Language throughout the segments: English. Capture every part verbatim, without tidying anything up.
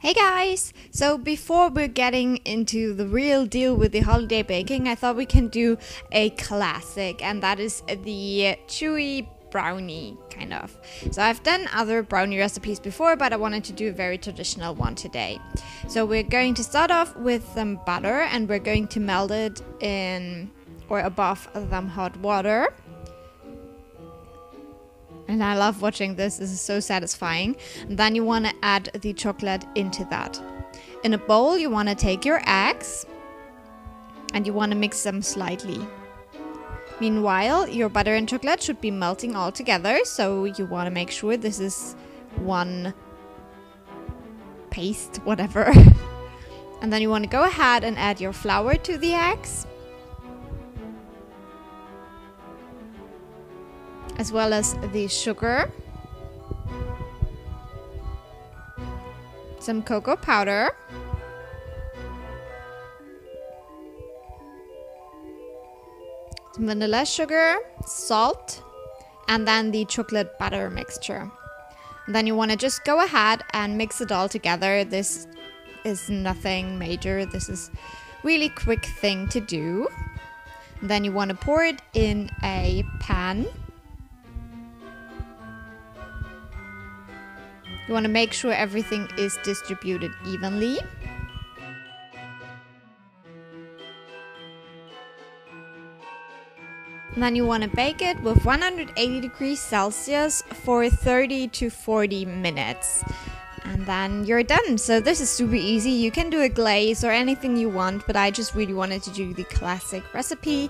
Hey guys! So before we're getting into the real deal with the holiday baking, I thought we can do a classic, and that is the chewy brownie, kind of. So I've done other brownie recipes before, but I wanted to do a very traditional one today. So we're going to start off with some butter, and we're going to melt it in or above some hot water. And I love watching this, this is so satisfying. And then you want to add the chocolate into that. In a bowl you want to take your eggs and you want to mix them slightly. Meanwhile, your butter and chocolate should be melting all together, so you want to make sure this is one paste, whatever. And then you want to go ahead and add your flour to the eggs, as well as the sugar, some cocoa powder, some vanilla sugar, salt, and then the chocolate butter mixture. And then you want to just go ahead and mix it all together. This is nothing major, this is really quick thing to do. And then you want to pour it in a pan. You want to make sure everything is distributed evenly. And then you want to bake it with one hundred eighty degrees Celsius for thirty to forty minutes. And then you're done. So this is super easy. You can do a glaze or anything you want, but I just really wanted to do the classic recipe.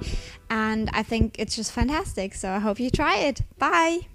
And I think it's just fantastic. So I hope you try it. Bye!